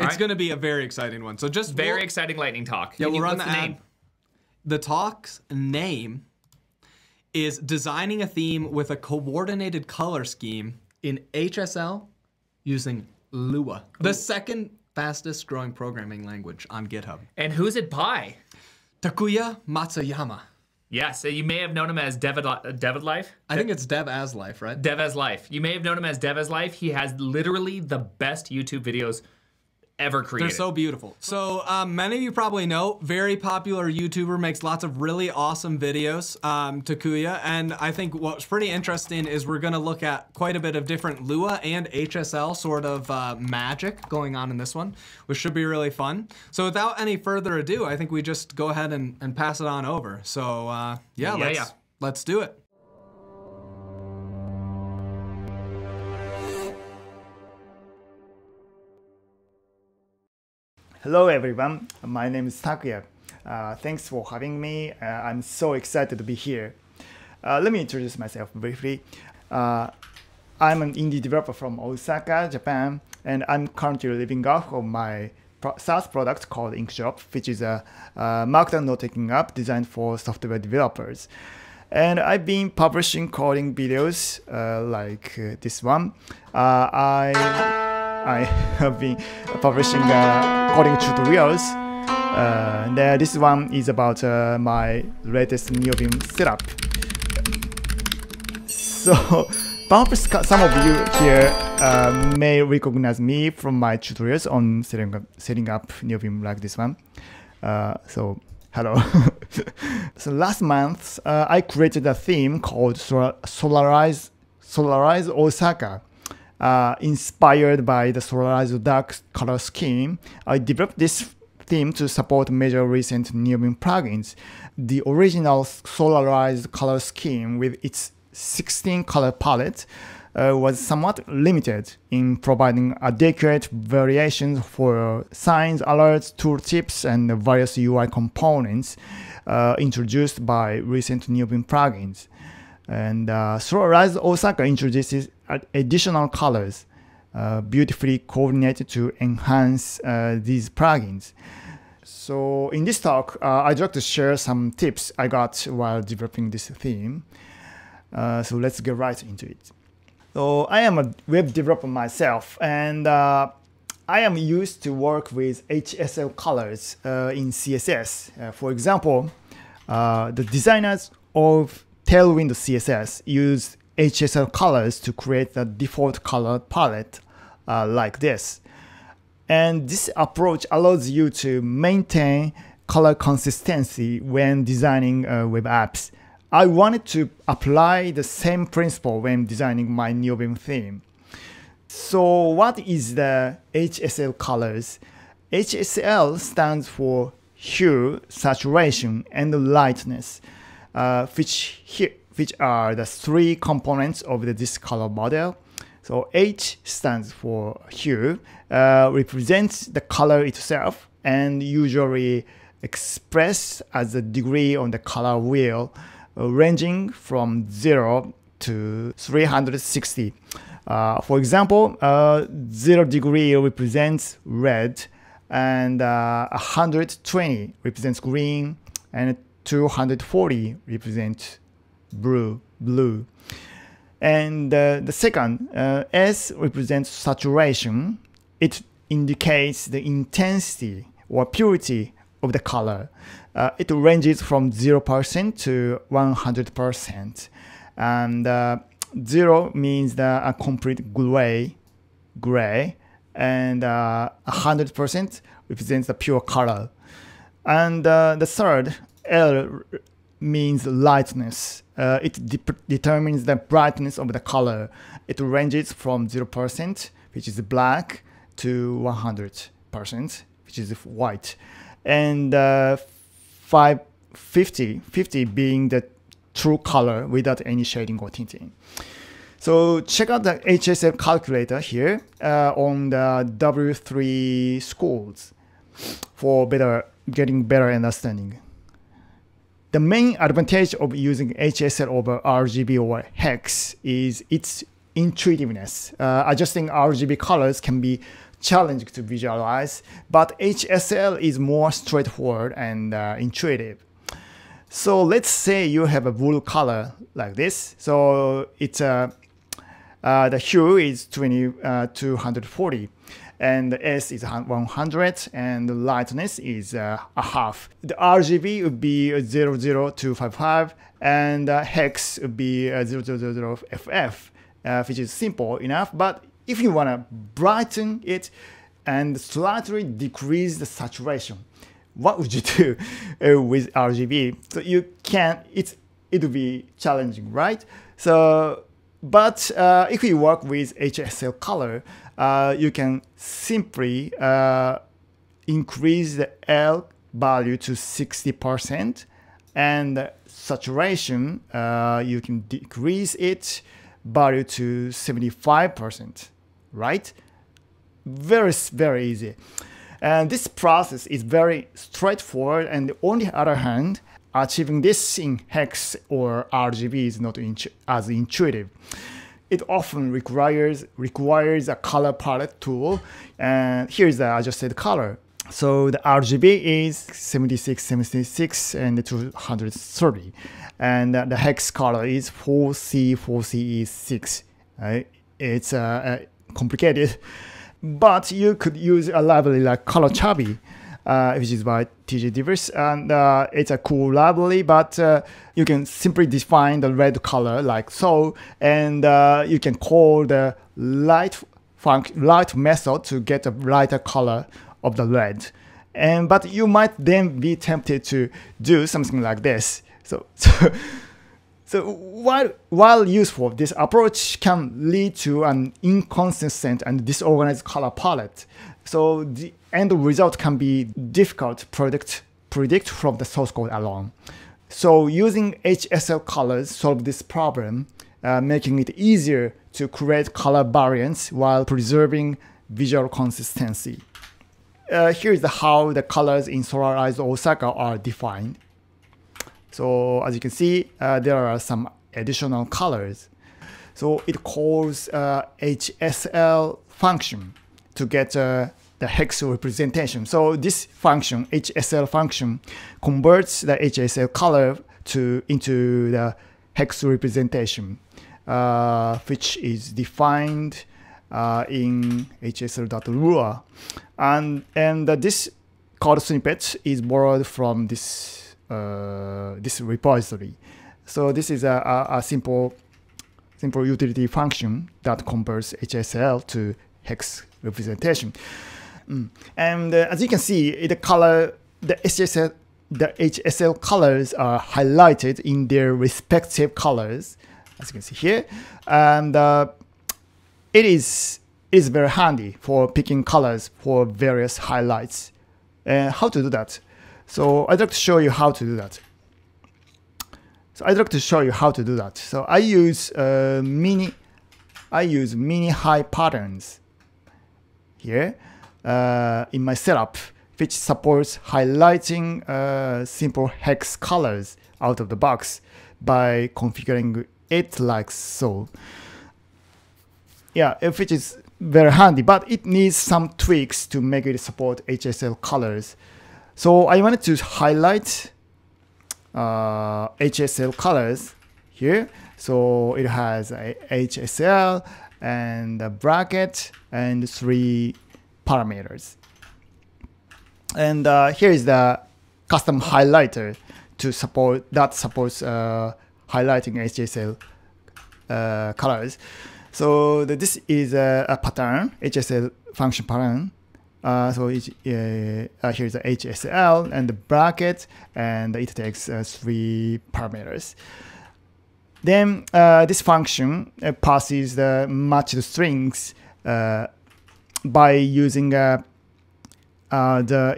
It's going to be a very exciting one. So just very exciting lightning talk. Yeah, we'll run the name. The talk's name is designing a theme with a coordinated color scheme in HSL using Lua, the second fastest growing programming language on GitHub. And who's it by? Takuya Matsuyama. Yeah, so you may have known him as Devaslife. I think it's Devaslife, right? Devaslife. You may have known him as Devaslife. He has literally the best YouTube videos ever created. They're so beautiful. So many of you probably know, very popular YouTuber, makes lots of really awesome videos, Takuya. And I think what's pretty interesting is we're going to look at quite a bit of different Lua and HSL sort of magic going on in this one, which should be really fun. So without any further ado, I think we just go ahead and pass it on over. So let's do it. Hello everyone, my name is Takuya. Thanks for having me. I'm so excited to be here. Let me introduce myself briefly. I'm an indie developer from Osaka, Japan, and I'm currently living off of my SaaS product called Ink Drop, which is a markdown note-taking app designed for software developers. And I've been publishing coding videos like this one. I have been publishing coding tutorials. This one is about my latest Neovim setup. So perhaps some of you here may recognize me from my tutorials on setting up Neovim like this one. So hello. So last month I created a theme called Solarized Osaka. Inspired by the Solarized dark color scheme, I developed this theme to support major recent Neovim plugins. The original Solarized color scheme with its 16 color palette was somewhat limited in providing adequate variations for signs, alerts, tooltips, and various UI components introduced by recent Neovim plugins. And Solarized Osaka introduces additional colors beautifully coordinated to enhance these plugins. So in this talk, I'd like to share some tips I got while developing this theme. So let's get right into it. So I am a web developer myself, and I am used to work with HSL colors in CSS. For example, the designers of Tailwind CSS used HSL colors to create a default color palette like this. And this approach allows you to maintain color consistency when designing web apps. I wanted to apply the same principle when designing my Neovim theme. So what is the HSL colors? HSL stands for hue, saturation, and lightness, which are the three components of this color model. So H stands for hue, represents the color itself, and usually expressed as a degree on the color wheel, ranging from 0 to 360. For example, 0 degree represents red, and 120 represents green, and 240 represents blue. And the second, S represents saturation. It indicates the intensity or purity of the color. It ranges from 0% to 100%. And 0 means a complete gray, and 100% represents the pure color. And the third, L, means lightness. It determines the brightness of the color. It ranges from 0%, which is black, to 100%, which is white. And 50 being the true color without any shading or tinting. So check out the HSL calculator here on the W3Schools for getting better understanding. The main advantage of using HSL over RGB or hex is its intuitiveness. Adjusting RGB colors can be challenging to visualize, but HSL is more straightforward and intuitive. So let's say you have a blue color like this. So it's the hue is 240, and the S is 100, and the lightness is a half. The RGB would be 00255, and hex would be 000FF, which is simple enough. But if you want to brighten it and slightly decrease the saturation, what would you do with RGB? So you can, it'll be challenging, right? So, but if you work with HSL color, you can simply increase the L value to 60%, and saturation, you can decrease its value to 75%, right? Very, very easy. And this process is very straightforward, and on the other hand, achieving this in hex or RGB is not as intuitive. It often requires a color palette tool, and here's the adjusted color. So the RGB is 76, 76, and 230, and the hex color is 4C, 4CE6. It's complicated, but you could use a library like Color Chubby, which is by TJ Divers, and it's a cool library, but you can simply define the red color like so, and you can call the light method to get a lighter color of the red. And but you might then be tempted to do something like this. So while useful, this approach can lead to an inconsistent and disorganized color palette. So the end result can be difficult to predict from the source code alone. So using HSL colors solves this problem, making it easier to create color variants while preserving visual consistency. Here is how the colors in Solarized Osaka are defined. So as you can see, there are some additional colors. So it calls HSL function to get the hex representation. So this function, HSL function, converts the HSL color into the hex representation, which is defined in hsl.lua, and this code snippet is borrowed from this this repository. So this is a simple utility function that converts HSL to hex representation. And as you can see, the HSL colors are highlighted in their respective colors, as you can see here, and it is very handy for picking colors for various highlights. How to do that? So I'd like to show you how to do that. So I use mini.hipatterns here in my setup, which supports highlighting simple hex colors out of the box by configuring it like so. Yeah, which is very handy, but it needs some tweaks to make it support HSL colors. So I wanted to highlight HSL colors here. So it has a HSL and a bracket and 3 parameters. And here is the custom highlighter that supports highlighting HSL colors. So this is a pattern, HSL function pattern. Here's the HSL and the bracket, and it takes 3 parameters. Then this function passes the matched strings by using the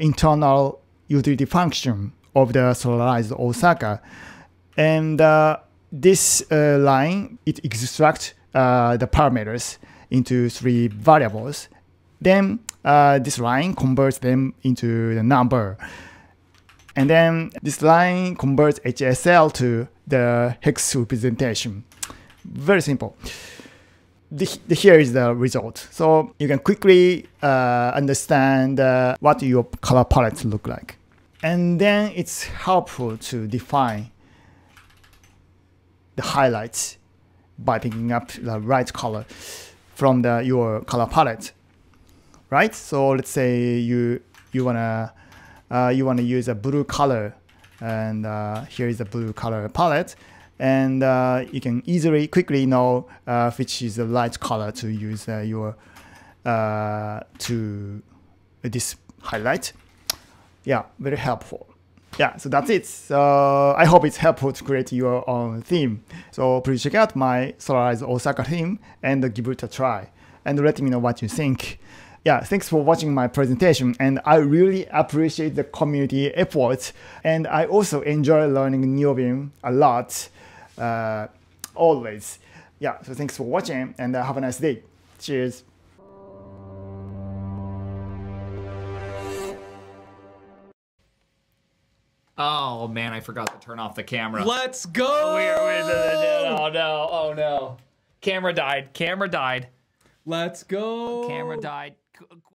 internal utility function of the Solarized Osaka, and this line it extracts the parameters into 3 variables. Then this line converts them into the number, and then this line converts HSL to the hex representation. Very simple. here is the result. So you can quickly understand what your color palettes look like. And then it's helpful to define the highlights by picking up the right color from your color palette, right? So let's say you wanna use a blue color, and here is a blue color palette, and you can easily quickly know which is the right color to use to this highlight. Yeah, very helpful. Yeah, so that's it. So I hope it's helpful to create your own theme. So please check out my Solarized Osaka theme and give it a try, and let me know what you think. Yeah, thanks for watching my presentation, and I really appreciate the community effort, and I also enjoy learning Neovim a lot, always. Yeah, so thanks for watching, and have a nice day. Cheers. Oh man, I forgot to turn off the camera. Let's go! Oh no, oh no. Camera died, camera died. Let's go! Camera died.